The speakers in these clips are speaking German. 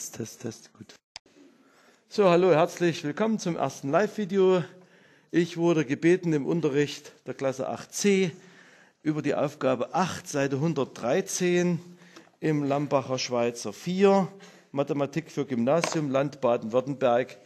Test. Gut. So, hallo, herzlich willkommen zum ersten Live-Video. Ich wurde gebeten, im Unterricht der Klasse 8c über die Aufgabe 8, Seite 113 im Lambacher Schweizer 4, Mathematik für Gymnasium, Land Baden-Württemberg,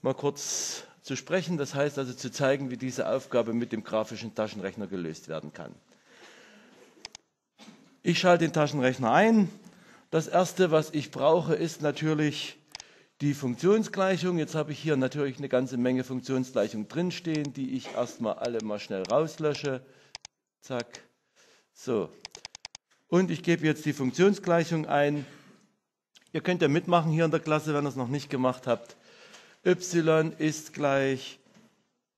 mal kurz zu sprechen. Das heißt also zu zeigen, wie diese Aufgabe mit dem grafischen Taschenrechner gelöst werden kann. Ich schalte den Taschenrechner ein. Das Erste, was ich brauche, ist natürlich die Funktionsgleichung. Jetzt habe ich hier natürlich eine ganze Menge Funktionsgleichungen drinstehen, die ich erstmal alle mal schnell rauslösche. Zack. So. Und ich gebe jetzt die Funktionsgleichung ein. Ihr könnt ja mitmachen hier in der Klasse, wenn ihr es noch nicht gemacht habt. Y ist gleich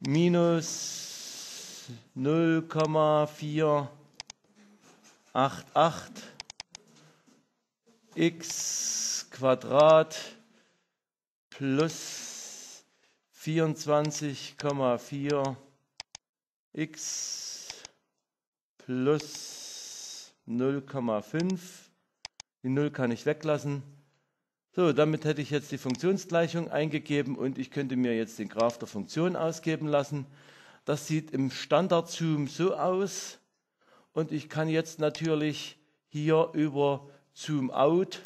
minus 0,488 x Quadrat plus 24,4 x plus 0,5. Die 0 kann ich weglassen. So, damit hätte ich jetzt die Funktionsgleichung eingegeben und ich könnte mir jetzt den Graph der Funktion ausgeben lassen. Das sieht im Standard-Zoom so aus. Und ich kann jetzt natürlich hier über Zoom-Out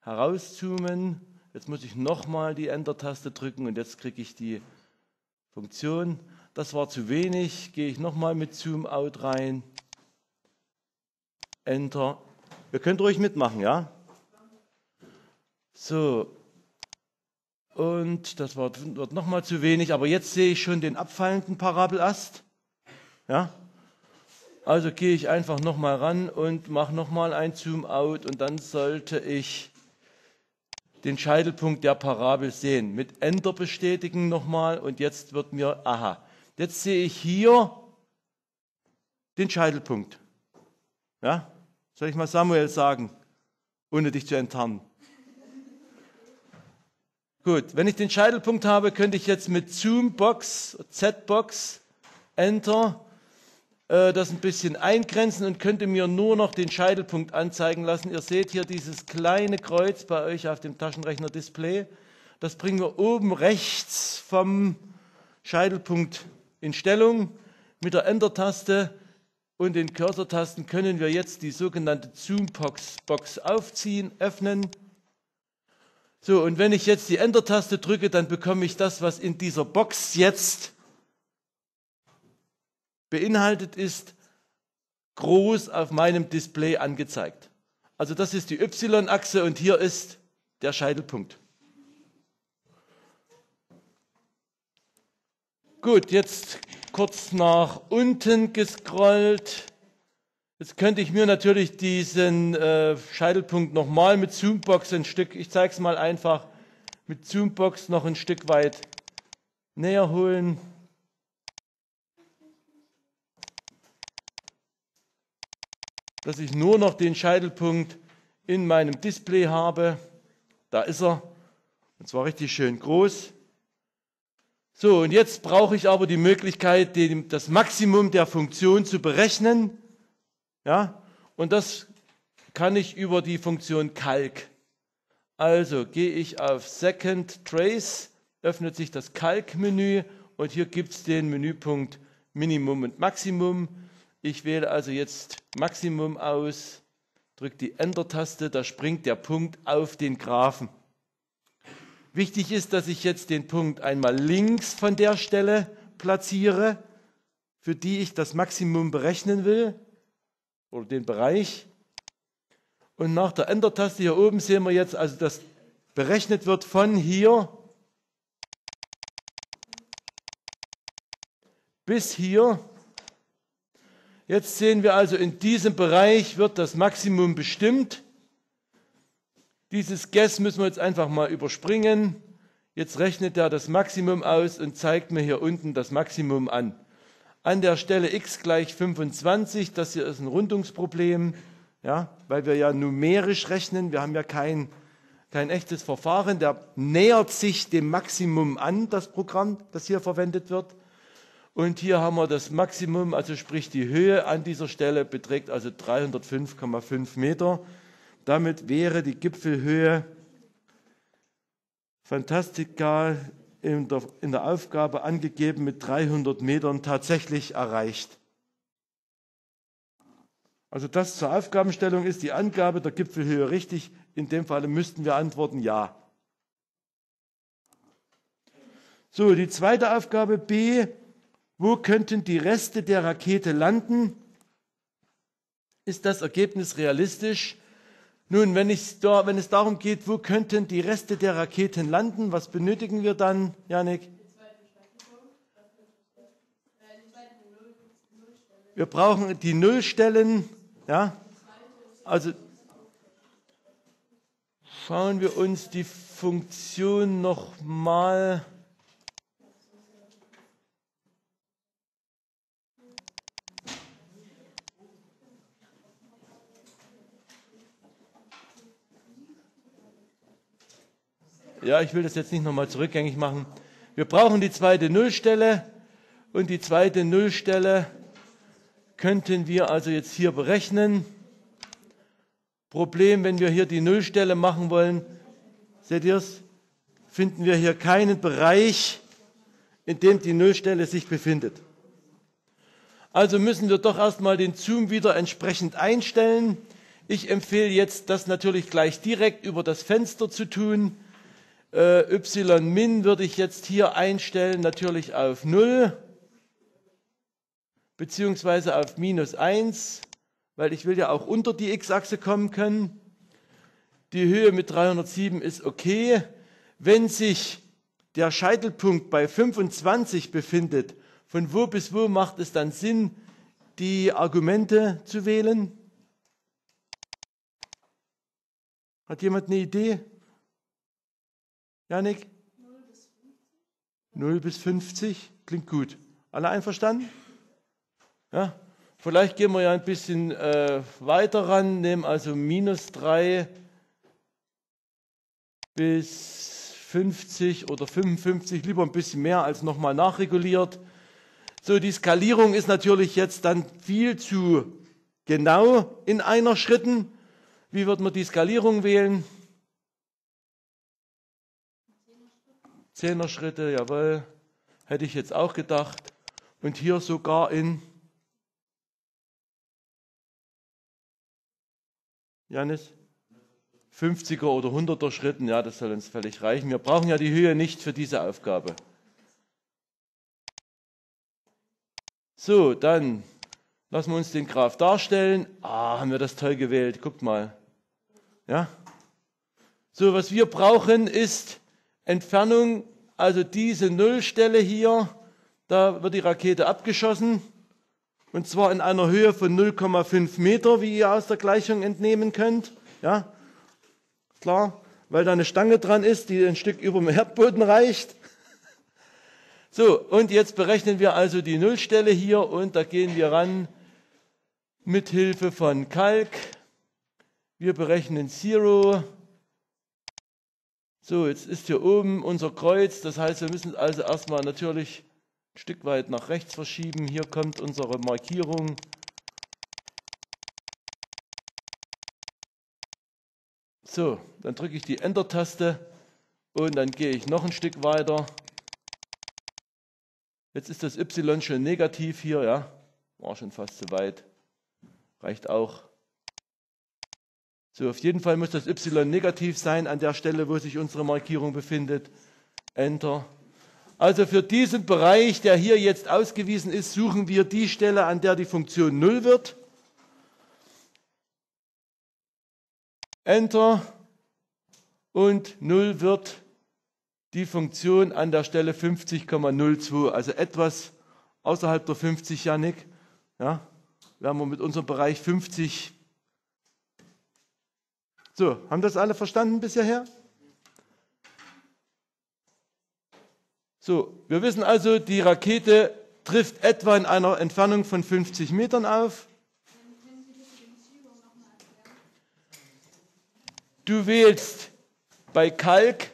herauszoomen. Jetzt muss ich nochmal die Enter-Taste drücken und jetzt kriege ich die Funktion. Das war zu wenig. Gehe ich nochmal mit Zoom-Out rein. Enter. Ihr könnt ruhig mitmachen, ja? So. Und das wird nochmal zu wenig. Aber jetzt sehe ich schon den abfallenden Parabelast. Ja? Also gehe ich einfach nochmal ran und mache nochmal ein Zoom-Out. Und dann sollte ich den Scheitelpunkt der Parabel sehen. Mit Enter bestätigen nochmal und jetzt wird mir, aha, jetzt sehe ich hier den Scheitelpunkt. Ja? Soll ich mal Samuel sagen, ohne dich zu enttarnen? Gut, wenn ich den Scheitelpunkt habe, könnte ich jetzt mit Zoom-Box, Z-Box, Enter das ein bisschen eingrenzen und könnte mir nur noch den Scheitelpunkt anzeigen lassen. Ihr seht hier dieses kleine Kreuz bei euch auf dem Taschenrechner-Display. Das bringen wir oben rechts vom Scheitelpunkt in Stellung. Mit der Enter-Taste und den Cursor-Tasten können wir jetzt die sogenannte Zoom-Box aufziehen, öffnen. So, und wenn ich jetzt die Enter-Taste drücke, dann bekomme ich das, was in dieser Box jetzt beinhaltet ist, groß auf meinem Display angezeigt. Also das ist die Y-Achse und hier ist der Scheitelpunkt. Gut, jetzt kurz nach unten gescrollt. Jetzt könnte ich mir natürlich diesen Scheitelpunkt nochmal mit Zoombox ein Stück, ich zeige es mal einfach, mit Zoombox noch ein Stück weit näher holen. Dass ich nur noch den Scheitelpunkt in meinem Display habe. Da ist er. Und zwar richtig schön groß. So, und jetzt brauche ich aber die Möglichkeit, das Maximum der Funktion zu berechnen. Ja? Und das kann ich über die Funktion Calc. Also gehe ich auf Second Trace, öffnet sich das Calc-Menü und hier gibt es den Menüpunkt Minimum und Maximum. Ich wähle also jetzt Maximum aus, drücke die Enter-Taste, da springt der Punkt auf den Graphen. Wichtig ist, dass ich jetzt den Punkt einmal links von der Stelle platziere, für die ich das Maximum berechnen will, oder den Bereich. Und nach der Enter-Taste hier oben sehen wir jetzt, also dass berechnet wird von hier bis hier. Jetzt sehen wir also, in diesem Bereich wird das Maximum bestimmt. Dieses Guess müssen wir jetzt einfach mal überspringen. Jetzt rechnet er das Maximum aus und zeigt mir hier unten das Maximum an. An der Stelle x gleich 25, das hier ist ein Rundungsproblem, ja, weil wir ja numerisch rechnen. Wir haben ja kein echtes Verfahren. Der nähert sich dem Maximum an, das Programm, das hier verwendet wird. Und hier haben wir das Maximum, also sprich die Höhe an dieser Stelle beträgt also 305,5 Meter. Damit wäre die Gipfelhöhe Fantastica in der Aufgabe angegeben mit 300 Metern tatsächlich erreicht. Also das zur Aufgabenstellung ist die Angabe der Gipfelhöhe richtig. In dem Fall müssten wir antworten ja. So, die zweite Aufgabe B. Wo könnten die Reste der Rakete landen? Ist das Ergebnis realistisch? Nun, wenn es darum geht, wo könnten die Reste der Raketen landen, was benötigen wir dann, Janik? Wir brauchen die Nullstellen. Ja? Also schauen wir uns die Funktion nochmal an. Ja, ich will das jetzt nicht nochmal zurückgängig machen. Wir brauchen die zweite Nullstelle und die zweite Nullstelle könnten wir also jetzt hier berechnen. Problem, wenn wir hier die Nullstelle machen wollen, seht ihr es, finden wir hier keinen Bereich, in dem die Nullstelle sich befindet. Also müssen wir doch erstmal den Zoom wieder entsprechend einstellen. Ich empfehle jetzt, das natürlich gleich direkt über das Fenster zu tun. Y-min würde ich jetzt hier einstellen, natürlich auf 0, beziehungsweise auf minus 1, weil ich will ja auch unter die x-Achse kommen können. Die Höhe mit 307 ist okay. Wenn sich der Scheitelpunkt bei 25 befindet, von wo bis wo macht es dann Sinn, die Argumente zu wählen? Hat jemand eine Idee? Janik? 0 bis 50. 0 bis 50, klingt gut. Alle einverstanden? Ja? Vielleicht gehen wir ja ein bisschen weiter ran, nehmen also minus 3 bis 50 oder 55, lieber ein bisschen mehr als nochmal nachreguliert. So, die Skalierung ist natürlich jetzt dann viel zu genau in einer Schritten. Wie wird man die Skalierung wählen? 10er Schritte, jawohl, hätte ich jetzt auch gedacht. Und hier sogar in, Janis, 50er oder 100er Schritten, ja, das soll uns völlig reichen. Wir brauchen ja die Höhe nicht für diese Aufgabe. So, dann lassen wir uns den Graph darstellen. Ah, haben wir das toll gewählt, guckt mal. Ja? So, was wir brauchen ist Entfernung, also diese Nullstelle hier, da wird die Rakete abgeschossen und zwar in einer Höhe von 0,5 Meter, wie ihr aus der Gleichung entnehmen könnt. Ja, klar, weil da eine Stange dran ist, die ein Stück über dem Erdboden reicht. So, und jetzt berechnen wir also die Nullstelle hier und da gehen wir ran mit Hilfe von Calc. Wir berechnen Zero. So, jetzt ist hier oben unser Kreuz, das heißt, wir müssen also erstmal natürlich ein Stück weit nach rechts verschieben. Hier kommt unsere Markierung. So, dann drücke ich die Enter-Taste und dann gehe ich noch ein Stück weiter. Jetzt ist das Y schon negativ hier, ja, war schon fast zu weit, reicht auch. So, auf jeden Fall muss das Y negativ sein an der Stelle, wo sich unsere Markierung befindet. Enter. Also für diesen Bereich, der hier jetzt ausgewiesen ist, suchen wir die Stelle, an der die Funktion 0 wird. Enter. Und 0 wird die Funktion an der Stelle 50,02. Also etwas außerhalb der 50, Janik. Ja, werden wir mit unserem Bereich 50. So, haben das alle verstanden bis hierher? So, wir wissen also, die Rakete trifft etwa in einer Entfernung von 50 Metern auf. Du wählst bei Calc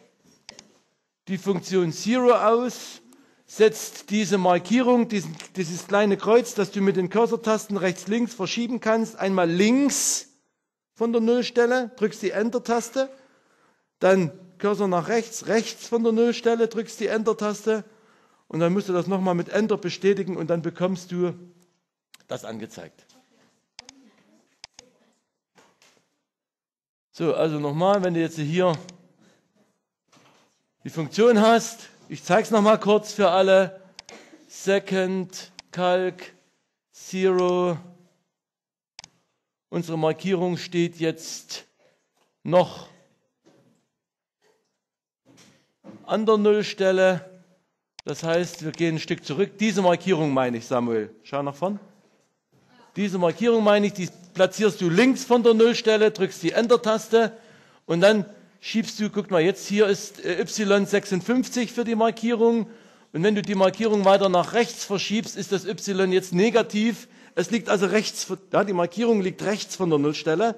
die Funktion Zero aus, setzt diese Markierung, dieses kleine Kreuz, das du mit den Cursor-Tasten rechts-links verschieben kannst, einmal links von der Nullstelle, drückst die Enter-Taste, dann Cursor nach rechts, rechts von der Nullstelle, drückst die Enter-Taste und dann musst du das nochmal mit Enter bestätigen und dann bekommst du das angezeigt. So, also nochmal, wenn du jetzt hier die Funktion hast, ich zeige es nochmal kurz für alle, second calc 0, unsere Markierung steht jetzt noch an der Nullstelle, das heißt, wir gehen ein Stück zurück. Diese Markierung meine ich, Samuel, schau nach vorn. Diese Markierung meine ich, die platzierst du links von der Nullstelle, drückst die Enter-Taste und dann schiebst du, guck mal, jetzt hier ist Y56 für die Markierung und wenn du die Markierung weiter nach rechts verschiebst, ist das Y jetzt negativ. Es liegt also rechts, ja, die Markierung liegt rechts von der Nullstelle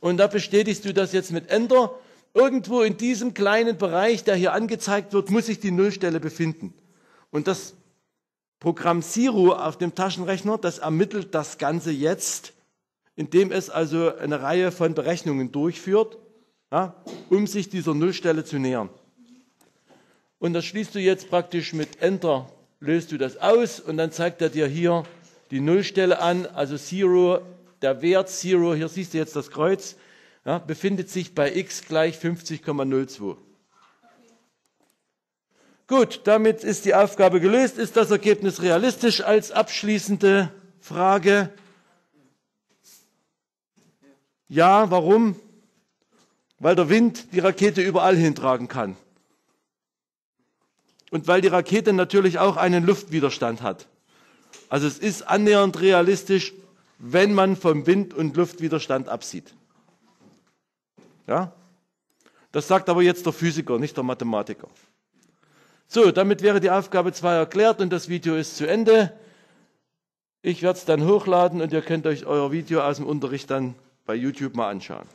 und da bestätigst du das jetzt mit Enter. Irgendwo in diesem kleinen Bereich, der hier angezeigt wird, muss sich die Nullstelle befinden. Und das Programm Zero auf dem Taschenrechner, das ermittelt das Ganze jetzt, indem es also eine Reihe von Berechnungen durchführt, ja, um sich dieser Nullstelle zu nähern. Und das schließt du jetzt praktisch mit Enter, löst du das aus und dann zeigt er dir hier die Nullstelle an, also Zero, der Wert Zero, hier siehst du jetzt das Kreuz, ja, befindet sich bei x gleich 50,02. Gut, damit ist die Aufgabe gelöst. Ist das Ergebnis realistisch als abschließende Frage? Ja, warum? Weil der Wind die Rakete überall hintragen kann. Und weil die Rakete natürlich auch einen Luftwiderstand hat. Also es ist annähernd realistisch, wenn man vom Wind und Luftwiderstand absieht. Ja? Das sagt aber jetzt der Physiker, nicht der Mathematiker. So, damit wäre die Aufgabe 2 erklärt und das Video ist zu Ende. Ich werde es dann hochladen und ihr könnt euch euer Video aus dem Unterricht dann bei YouTube mal anschauen.